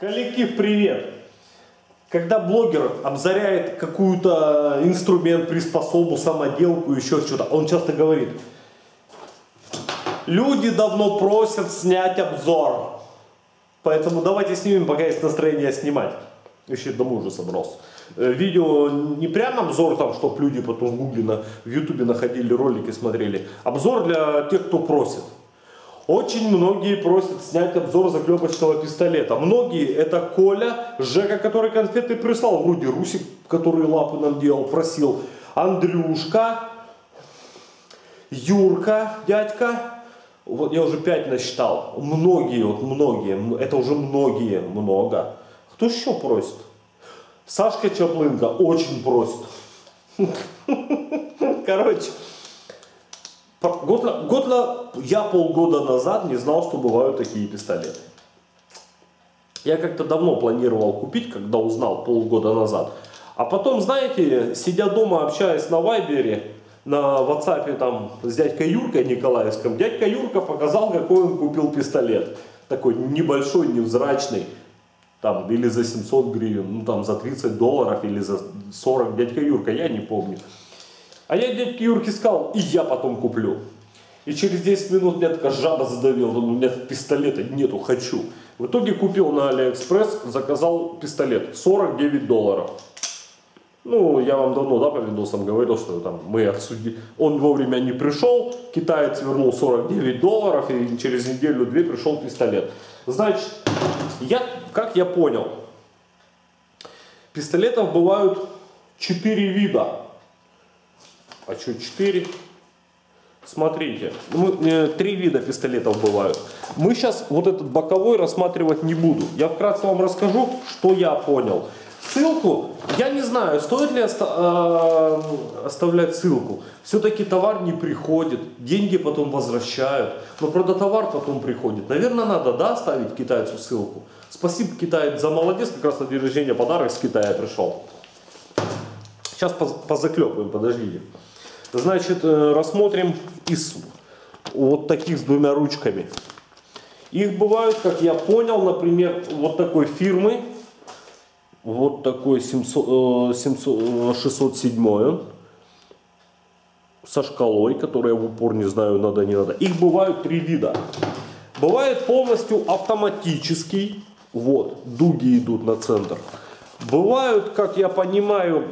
Коллектив, привет! Когда блогер обзоряет какую-то инструмент, приспособу, самоделку, еще что-то, он часто говорит: люди давно просят снять обзор, поэтому давайте снимем, пока есть настроение снимать. Еще домой уже собрался. Видео не прям обзор там, чтоб люди потом в гугле, в ютубе находили ролики, смотрели. Обзор для тех, кто просит. Очень многие просят снять обзор заклепочного пистолета. Многие — это Коля, Жека, который конфеты прислал, вроде Русик, который лапы нам делал, просил, Андрюшка, Юрка, дядька. Вот я уже 5 насчитал. Многие, вот многие, это уже многие, много. Кто еще просит? Сашка Чаплынка очень просит. Короче. Я полгода назад не знал, что бывают такие пистолеты. Я как-то давно планировал купить, когда узнал полгода назад. А потом, знаете, сидя дома, общаясь на Вайбере, на Ватсапе там с дядькой Юркой Николаевском, дядька Юрка показал, какой он купил пистолет. Такой небольшой, невзрачный. Там или за 700 гривен, ну там за $30 или за 40. Дядька Юрка, я не помню. А я дядьке Юрке сказал: и я потом куплю. И через 10 минут меня такая жаба задавила, у меня пистолета нету, хочу. В итоге купил на AliExpress, заказал пистолет, $49. Ну, я вам давно, да, по видосам говорил, что там мы отсудили. Он вовремя не пришел, китаец вернул $49, и через неделю-две пришел пистолет. Значит, как я понял, пистолетов бывают 4 вида. А что 4? Смотрите, 3 вида пистолетов бывают. Мы сейчас вот этот боковой рассматривать не буду. Я вкратце вам расскажу, что я понял. Ссылку, я не знаю, стоит ли оставлять ссылку. Все-таки товар не приходит, деньги потом возвращают. Но, правда, товар потом приходит. Наверное, надо, да, оставить китайцу ссылку. Спасибо, китаец, за молодец. Как раз на день рождения подарок с Китая пришел. Сейчас позаклепаем, подождите. Значит, рассмотрим из вот таких с двумя ручками. Их бывают, как я понял, например, вот такой фирмы. Вот такой 607 со шкалой, которую я в упор не знаю, надо, не надо. Их бывают 3 вида. Бывает полностью автоматический. Вот, дуги идут на центр. Бывают, как я понимаю...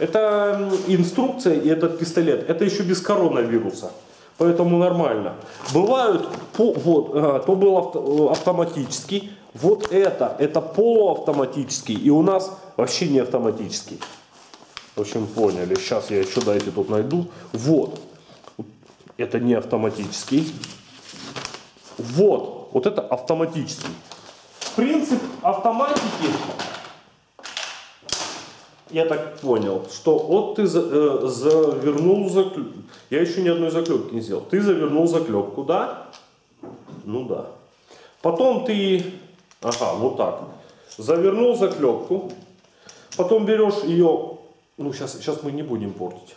Это инструкция и этот пистолет. Это еще без коронавируса. Поэтому нормально. Бывают, то был автоматический. Вот это полуавтоматический. И у нас вообще не автоматический. В общем, поняли. Сейчас я еще дайте тут найду. Вот. Это не автоматический. Вот. Вот это автоматический. Принцип автоматики... Я так понял, что вот ты завернул заклепку. Я еще ни одной заклепки не сделал. Ты завернул заклепку, да? Ну да. Потом ты... Ага, вот так. Завернул заклепку. Потом берешь ее... Ну, сейчас мы не будем портить.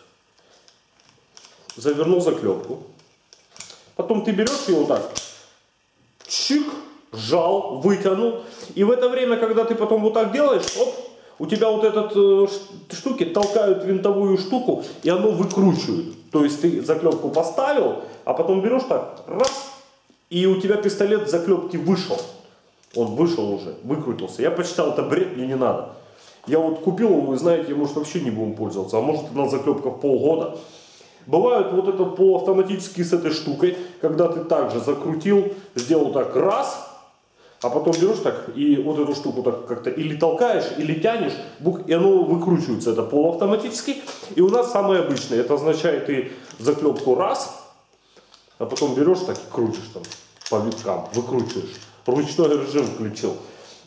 Завернул заклепку. Потом ты берешь ее вот так. Чик, сжал, вытянул. И в это время, когда ты потом вот так делаешь, оп, у тебя вот эти штуки толкают винтовую штуку, и оно выкручивает. То есть ты заклепку поставил, а потом берешь так, раз, и у тебя пистолет в заклепке вышел. Он вышел уже, выкрутился. Я посчитал, это бред, мне не надо. Я вот купил его, и знаете, может, вообще не будем пользоваться. А может, одна заклепка в полгода. Бывают вот это полуавтоматические с этой штукой, когда ты также закрутил, сделал так, раз, а потом берешь так и вот эту штуку так как-то или толкаешь, или тянешь, и оно выкручивается. Это полуавтоматически. И у нас самое обычное. Это означает, ты заклепку раз, а потом берешь так и крутишь там по виткам, выкручиваешь. Ручной режим включил.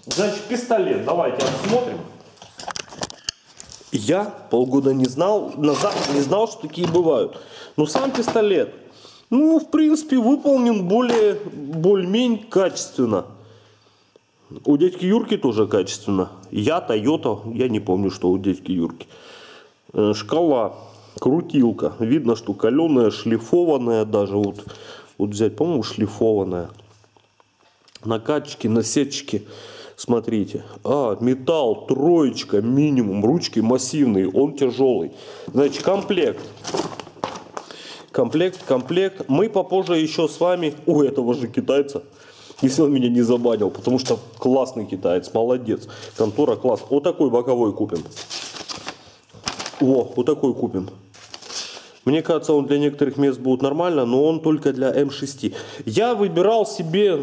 Значит, пистолет. Давайте посмотрим. Я полгода назад не знал, что такие бывают. Но сам пистолет, ну, в принципе, выполнен более-менее качественно. У дядьки Юрки тоже качественно. Я, Тойота, я не помню, что у дядьки Юрки. Шкала, крутилка. Видно, что каленая, шлифованная даже. Вот взять, по-моему, шлифованная. накачки, насечки. Смотрите, металл, троечка, минимум, ручки массивные, он тяжелый. Значит, комплект. Мы попозже еще с вами, у этого же китайца, если он меня не забанил, потому что классный китаец, молодец, контора класс. Вот такой боковой купим. Вот такой купим. Мне кажется, он для некоторых мест будет нормально, но он только для М6. Я выбирал себе...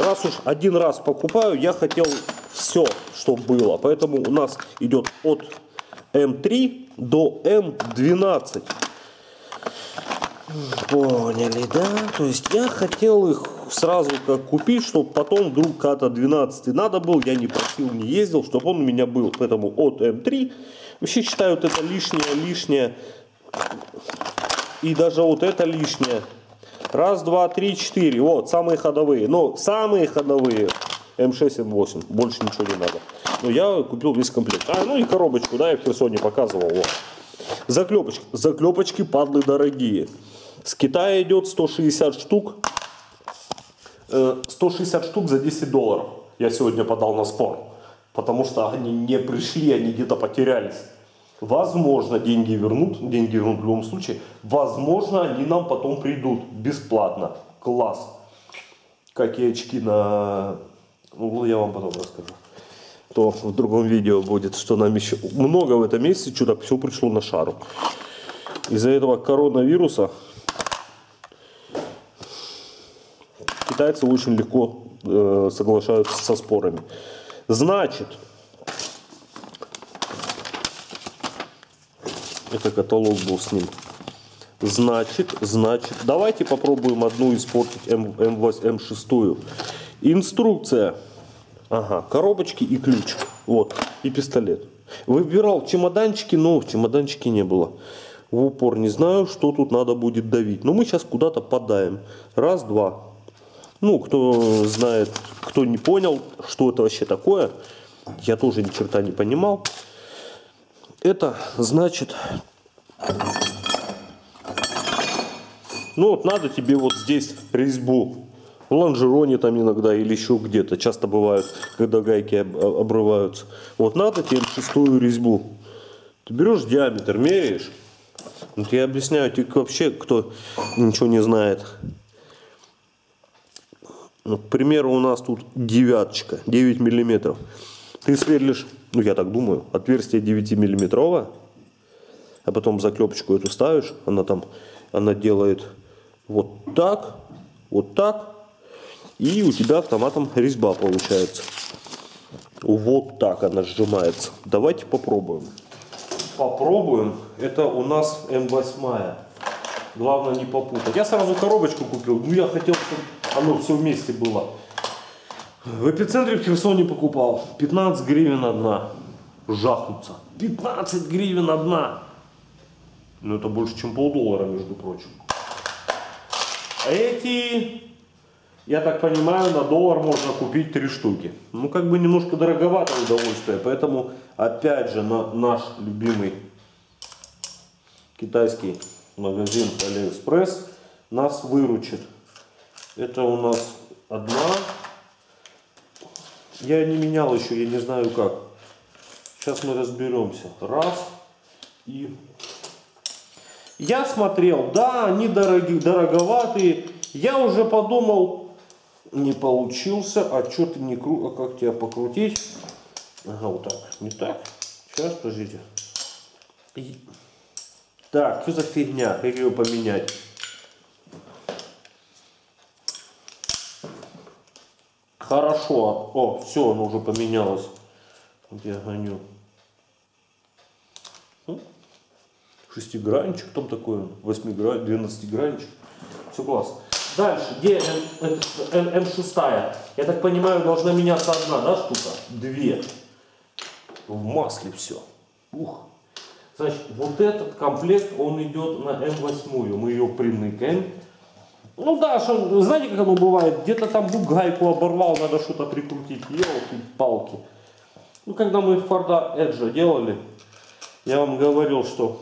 Раз уж один раз покупаю, я хотел все, что было. Поэтому у нас идет от М3 до М12. Поняли, да? То есть я хотел их сразу как купить, чтобы потом вдруг когда-то 12 надо был. Я не просил, не ездил, чтобы он у меня был. Поэтому от М3. Вообще считаю, вот это лишнее. И даже вот это лишнее. Раз, два, три, четыре. Вот, самые ходовые. Но самые ходовые М6, М8. Больше ничего не надо. Но я купил весь комплект. Ну и коробочку, да, я в Херсоне показывал. Вот. Заклепочки. Заклепочки, падлы, дорогие. С Китая идет 160 штук. 160 штук за $10. Я сегодня подал на спор. Потому что они не пришли, они где-то потерялись. Возможно, деньги вернут в любом случае. Возможно, они нам потом придут бесплатно. Класс. Какие очки на... Ну, я вам потом расскажу. То в другом видео будет, что нам еще... Много в этом месяце, чудак, все пришло на шару. Из-за этого коронавируса китайцы очень легко соглашаются со спорами. Значит... Это каталог был с ним. Значит, давайте попробуем одну испортить М6. Инструкция. Ага, коробочки и ключ. Вот, и пистолет. Выбирал чемоданчики, но в чемоданчике не было. В упор не знаю, что тут надо будет давить. Но мы сейчас куда-то подаем. Раз, два. Ну, кто знает, кто не понял, что это вообще такое. Я тоже ни черта не понимал. Это значит, ну вот надо тебе вот здесь резьбу, в лонжероне там иногда или еще где-то, часто бывает, когда гайки обрываются. Вот надо тебе шестую резьбу, ты берешь диаметр, меряешь. Вот я объясняю, тебе вообще, кто ничего не знает. Ну, к примеру, у нас тут девяточка, 9 миллиметров. Ты сверлишь, ну я так думаю, отверстие 9-миллиметровое, а потом заклепочку эту ставишь, она делает вот так, и у тебя автоматом резьба получается. Вот так она сжимается. Давайте попробуем. Попробуем. Это у нас М8. Главное не попутать. Я сразу коробочку купил, ну я хотел, чтобы оно все вместе было. В Эпицентре в Херсоне покупал. 15 гривен одна. Жахнутся. 15 гривен одна. Ну это больше, чем $0.50, между прочим. А эти, я так понимаю, на $1 можно купить 3 штуки. Ну как бы немножко дороговато удовольствие. Поэтому опять же наш любимый китайский магазин AliExpress нас выручит. Это у нас одна. Я не менял еще, я не знаю как. Сейчас мы разберемся. Раз. И... Я смотрел, да, они дороговатые. Я уже подумал, не получился. А что ты не круто, а как тебя покрутить? Ага, вот так. Не так. Сейчас, подождите. И... Так, что за фигня? Как ее поменять? Хорошо. О, все, оно уже поменялось. Вот я гоню. Шестигранчик там такой, 12-гранчик. Все классно. Дальше, где М6? Я так понимаю, должна меняться одна, да, штука? Две. В масле все. Ух. Значит, вот этот комплект, он идет на М8. Мы ее примыкаем. Ну да, что, знаете, как оно бывает, где-то там гайку оборвал, надо что-то прикрутить, елки-палки. Ну, когда мы Ford Edge делали, я вам говорил, что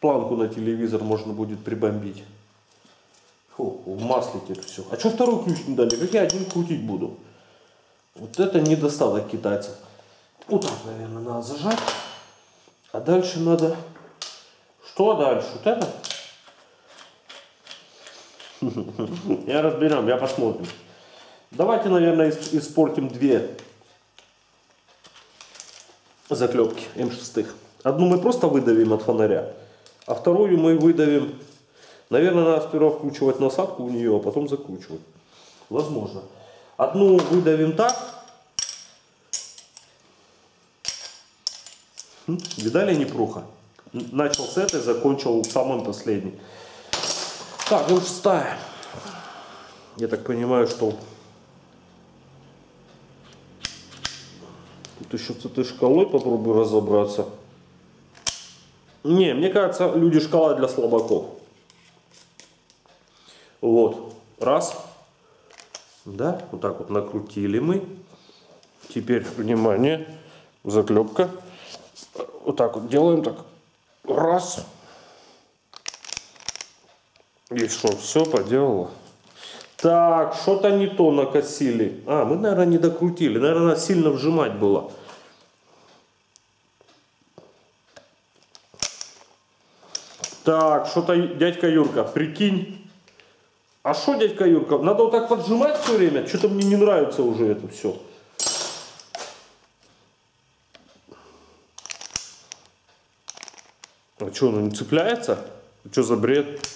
планку на телевизор можно будет прибомбить. Фу, в масле-то все. А что второй ключ не дали? Как я один крутить буду? Вот это недостаток китайцев. Вот так, наверное, надо зажать. А дальше надо... Что дальше? Вот это? Я разберем, я посмотрим. Давайте, наверное, испортим две заклепки М6. Одну мы просто выдавим от фонаря, а вторую мы выдавим... Наверное, надо сперва вкручивать насадку у нее, а потом закручивать. Возможно. Одну выдавим так. Видали, непруха? Начал с этой, закончил самым последним. Так, ну шестая. Я так понимаю, что... Тут еще с этой шкалой попробую разобраться. Не, мне кажется, люди, шкала для слабаков. Вот, раз. Да, вот так вот накрутили мы. Теперь, внимание, заклепка. Вот так вот делаем, так. Раз. И что, все поделало. Так, что-то не то накосили. А, мы, наверное, не докрутили. Наверное, надо сильно вжимать было. Так, что-то, дядька Юрка, прикинь. А что, дядька Юрка, надо вот так поджимать все время? Что-то мне не нравится уже это все. А что, оно не цепляется? Что за бред?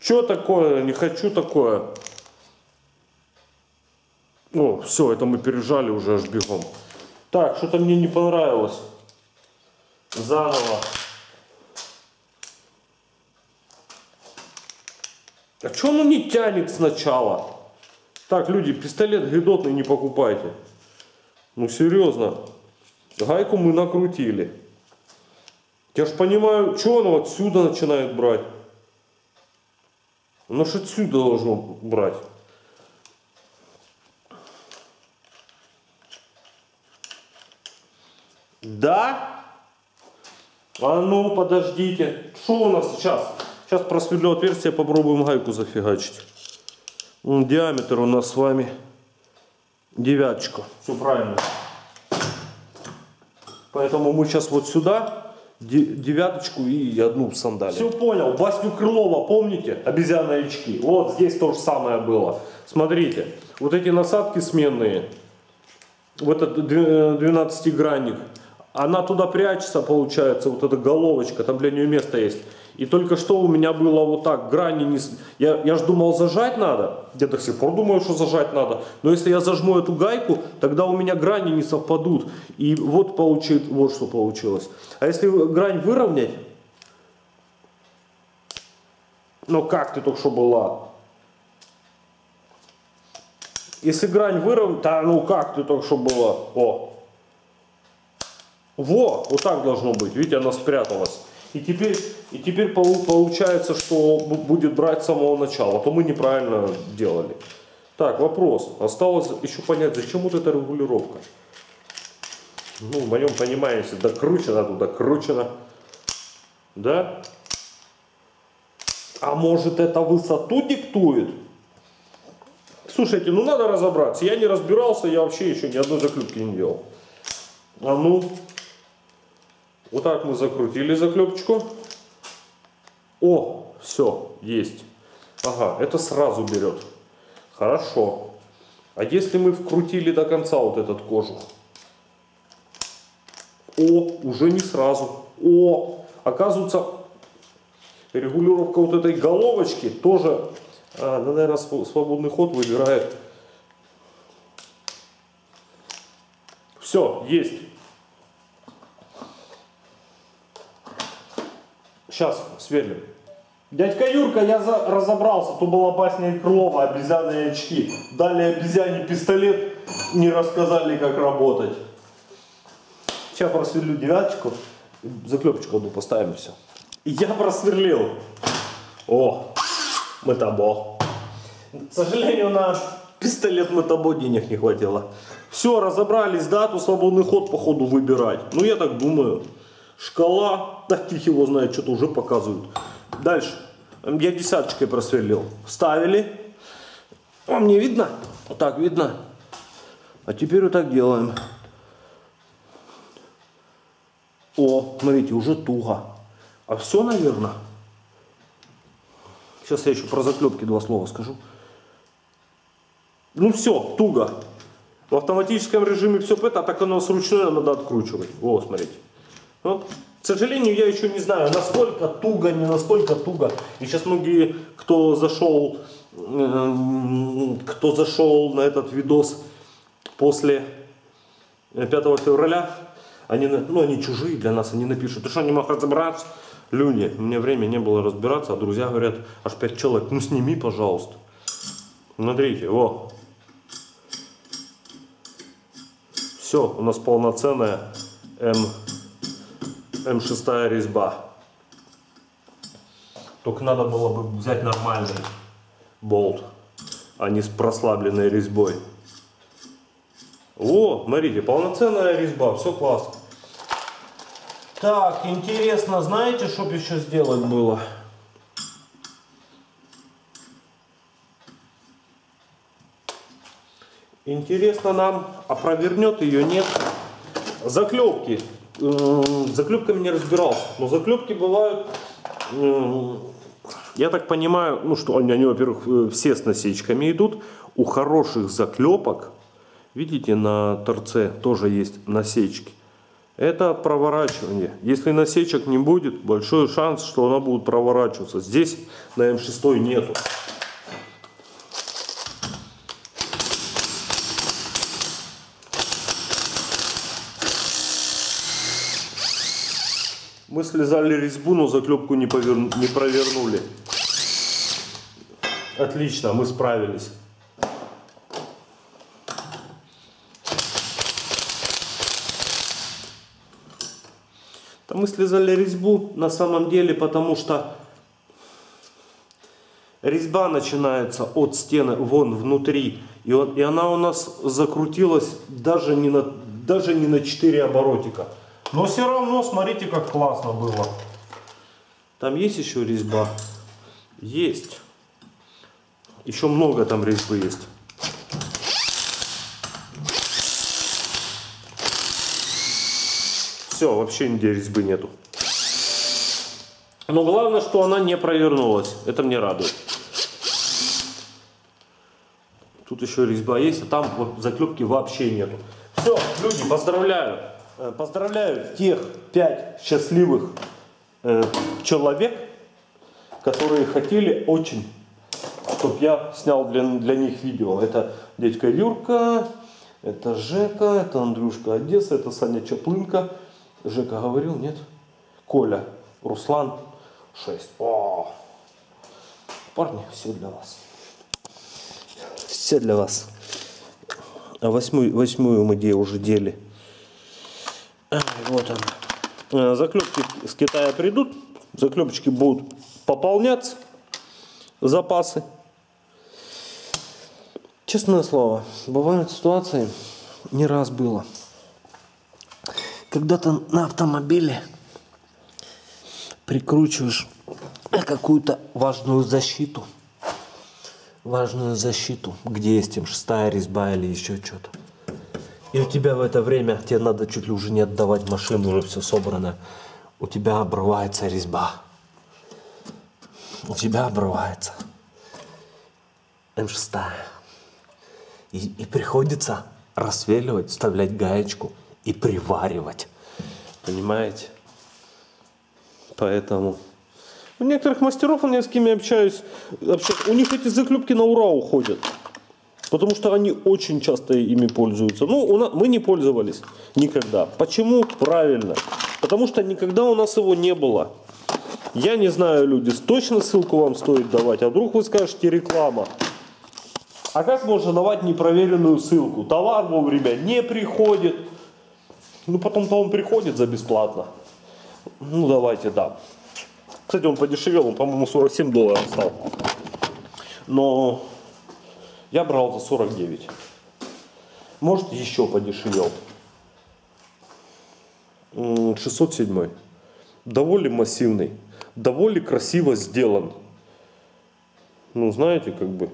Что такое? Не хочу такое. О, все, это мы пережали уже аж бегом. Так, что-то мне не понравилось. Заново. А что оно не тянет сначала? Так, люди, пистолет гидотный не покупайте. Ну, серьезно. Гайку мы накрутили. Я ж понимаю, что оно отсюда начинает брать. Оно ж отсюда должно брать. Да? А ну, подождите. Что у нас сейчас? Сейчас просверлю отверстие, попробуем гайку зафигачить. Диаметр у нас с вами девяточка. Все правильно. Поэтому мы сейчас вот сюда... девяточку и одну в сандалии. Все понял. Васю Крылова, помните? Обезьянные очки. Вот здесь то же самое было. Смотрите, вот эти насадки сменные, вот этот 12-гранник, она туда прячется, получается, вот эта головочка, там для нее место есть. И только что у меня было вот так, грани не... Я же думал, зажать надо. Я до сих пор думаю, что зажать надо. Но если я зажму эту гайку, тогда у меня грани не совпадут. И вот получит, вот что получилось. А если грань выровнять... Ну как ты только что была? Если грань выровнять... Да ну как ты только что была? О! Во! Вот так должно быть. Видите, она спряталась. И теперь получается, что будет брать с самого начала. То мы неправильно делали. Так, вопрос. Осталось еще понять, зачем вот эта регулировка. Ну, в моем понимании, если докручено, то докручено. Да? А может, это высоту диктует? Слушайте, ну надо разобраться. Я не разбирался, я вообще еще ни одной заклепки не делал. А ну... Вот так мы закрутили заклепочку. О, все, есть. Ага, это сразу берет. Хорошо. А если мы вкрутили до конца вот этот кожух? О, уже не сразу. О, оказывается, регулировка вот этой головочки тоже, наверное, свободный ход выбирает. Все, есть. Сейчас сверлим. Дядька Юрка, я разобрался. То была басня Крылова, обезьяны и очки. Дали обезьяне пистолет, не рассказали, как работать. Сейчас просверлю девяточку, заклепочку одну поставим, все. Я просверлил. О, Метабо. К сожалению, на пистолет Метабо денег не хватило. Все, разобрались, да, то свободный ход походу выбирать. Ну, я так думаю. Шкала, да фиг его знает, что-то уже показывают. Дальше. Я десяточкой просверлил. Ставили. Вам не видно? Вот так видно. А теперь вот так делаем. О, смотрите, уже туго. А все, наверное. Сейчас я еще про заклепки два слова скажу. Ну все, туго. В автоматическом режиме все это, так оно сручное надо откручивать. О, смотрите. Вот. К сожалению, я еще не знаю, насколько туго, не насколько туго. И сейчас многие, кто зашел на этот видос после 5 февраля, они чужие для нас, они напишут: ты что, не мог разобраться? Люди, у меня времени не было разбираться, а друзья говорят, аж 5 человек, ну сними, пожалуйста. Смотрите, во. Все, у нас полноценная М6 резьба. Только надо было бы взять нормальный болт, а не с прослабленной резьбой. О, смотрите, полноценная резьба, все классно. Так, интересно, знаете, что бы еще сделать было? Интересно нам, а провернет ее, нет? Заклепки. Заклепками не разбирался, но заклепки бывают, я так понимаю, ну что они, во-первых, все с насечками идут. У хороших заклепок, видите, на торце тоже есть насечки. Это проворачивание. Если насечек не будет, большой шанс, что она будет проворачиваться. Здесь на М6 нету. Мы слезали резьбу, но заклепку не провернули. Отлично, мы справились. Да мы слезали резьбу на самом деле, потому что резьба начинается от стены вон внутри. И она у нас закрутилась даже не на 4 оборотика. Но все равно, смотрите, как классно было. Там есть еще резьба? Есть. Еще много там резьбы есть. Все, вообще нигде резьбы нету. Но главное, что она не провернулась. Это мне радует. Тут еще резьба есть, а там вот заклепки вообще нету. Все, люди, поздравляю. Поздравляю тех 5 счастливых человек, которые хотели очень, чтобы я снял для них видео. Это дядька Юрка, это Жека, это Андрюшка Одесса, это Саня Чаплынка. Жека говорил, нет? Коля, Руслан, 6. О! Парни, все для вас. Все для вас. А восьмую мы уже дели. Вот он. Заклепки с Китая придут, заклепочки будут пополняться, запасы. Честное слово, бывают ситуации, не раз было. Когда-то на автомобиле прикручиваешь какую-то важную защиту, где есть М6 резьба или еще что-то. И у тебя в это время, тебе надо чуть ли уже не отдавать машину, уже все собрано. У тебя обрывается резьба. У тебя обрывается М6. И приходится рассверливать, вставлять гаечку и приваривать. Понимаете? Поэтому... У некоторых мастеров, я с кем общаюсь, у них эти заклепки на ура уходят. Потому что они очень часто ими пользуются. Ну, мы не пользовались никогда. Почему? Правильно. Потому что никогда у нас его не было. Я не знаю, люди, точно ссылку вам стоит давать. А вдруг вы скажете реклама. А как можно давать непроверенную ссылку? Товар вовремя не приходит. Ну, потом-то он приходит за бесплатно. Ну, давайте, да. Кстати, он подешевел. Он, по-моему, $47 стал. Но... Я брал за 49. Может, еще подешевел. 607. Довольно массивный. Довольно красиво сделан. ну, знаете, как бы,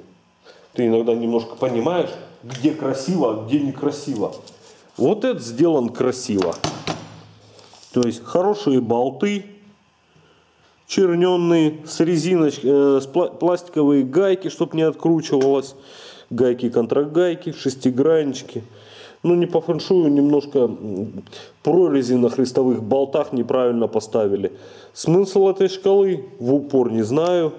ты иногда немножко понимаешь, где красиво, а где некрасиво. Вот это сделан красиво. То есть хорошие болты, черненные, с резиночкой, пластиковые гайки, чтобы не откручивалось. Гайки, контрагайки, шестиграннички. Ну, не по фэншую, немножко прорези на хрестовых болтах неправильно поставили. Смысл этой шкалы в упор не знаю.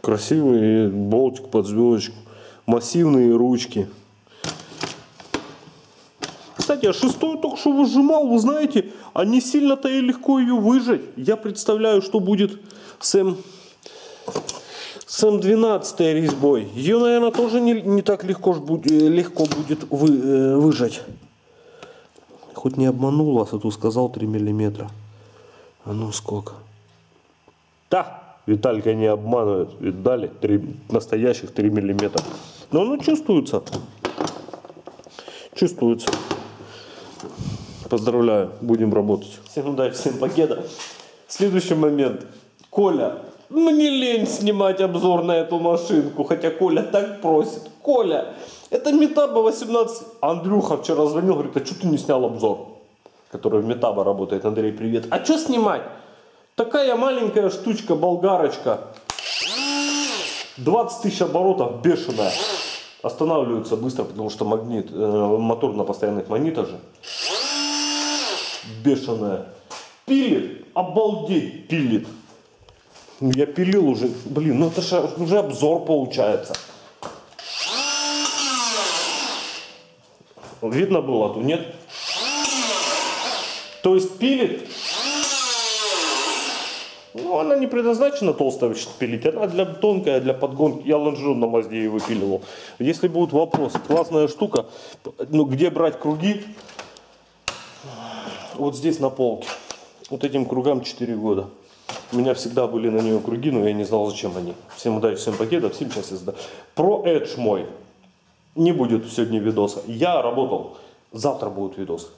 Красивый болтик под звездочку. Массивные ручки. Кстати, а шестую только что выжимал, вы знаете, а не сильно-то и легко ее выжать. Я представляю, что будет с М12 резьбой. Ее, наверное, тоже не так легко будет выжать. Хоть не обманул вас, а то сказал 3 миллиметра. А ну сколько? Да! Виталька не обманывает. Видали? Настоящих 3 миллиметра. Но оно чувствуется. Чувствуется. Поздравляю. Будем работать. Всем удачи, всем пакета. Следующий момент. Коля. Мне лень снимать обзор на эту машинку. Хотя Коля так просит. Коля, это Метабо 18. Андрюха вчера звонил, говорит, а что ты не снял обзор? Который в Метабо работает. Андрей, привет. А что снимать? Такая маленькая штучка, болгарочка. 20 тысяч оборотов, бешеная. Останавливается быстро, потому что магнит, мотор на постоянных манитаже. Бешеная. Пилит, обалдеть, пилит. Я пилил уже, блин, ну это же уже обзор получается. Видно было, а то нет. То есть пилит. Ну, она не предназначена толстая пилить, она для тонкая, для подгонки. Я лонжерон на мазде ее выпиливал. Если будут вопросы, классная штука, ну, где брать круги? Вот здесь на полке. Вот этим кругам 4 года. У меня всегда были на нее круги, но я не знал, зачем они. Всем удачи, всем пакетов, всем счастья. Про Edge мой. Не будет сегодня видоса. Я работал, завтра будут видосы.